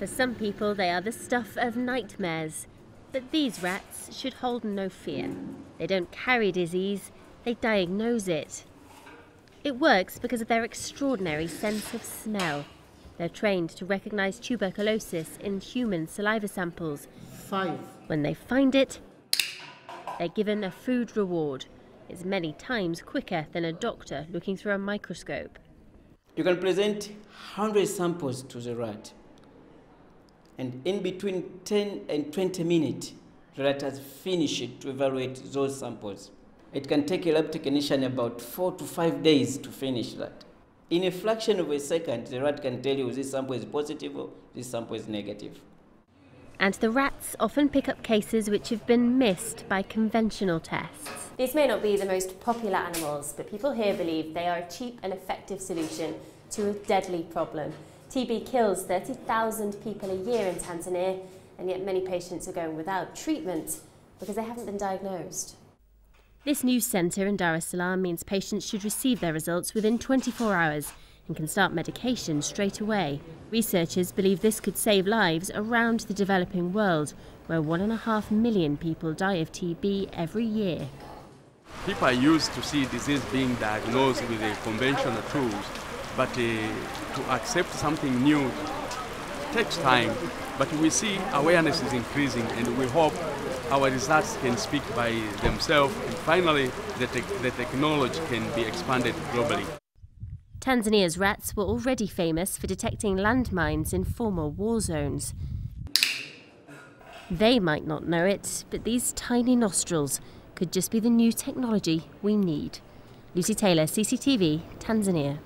For some people, they are the stuff of nightmares. But these rats should hold no fear. They don't carry disease, they diagnose it. It works because of their extraordinary sense of smell. They're trained to recognise tuberculosis in human saliva samples. When they find it, they're given a food reward. It's many times quicker than a doctor looking through a microscope. You can present 100 samples to the rat. And in between 10 and 20 minutes, the rat has finished to evaluate those samples. It can take a lab technician about 4 to 5 days to finish that. In a fraction of a second, the rat can tell you this sample is positive or this sample is negative. And the rats often pick up cases which have been missed by conventional tests. These may not be the most popular animals, but people here believe they are a cheap and effective solution to a deadly problem. TB kills 30,000 people a year in Tanzania, and yet many patients are going without treatment because they haven't been diagnosed. This new centre in Dar es Salaam means patients should receive their results within 24 hours and can start medication straight away. Researchers believe this could save lives around the developing world, where 1.5 million people die of TB every year. People are used to see disease being diagnosed with the conventional tools. But to accept something new takes time. But we see awareness is increasing, and we hope our results can speak by themselves. And finally, the technology can be expanded globally. Tanzania's rats were already famous for detecting landmines in former war zones. They might not know it, but these tiny nostrils could just be the new technology we need. Lucy Taylor, CCTV, Tanzania.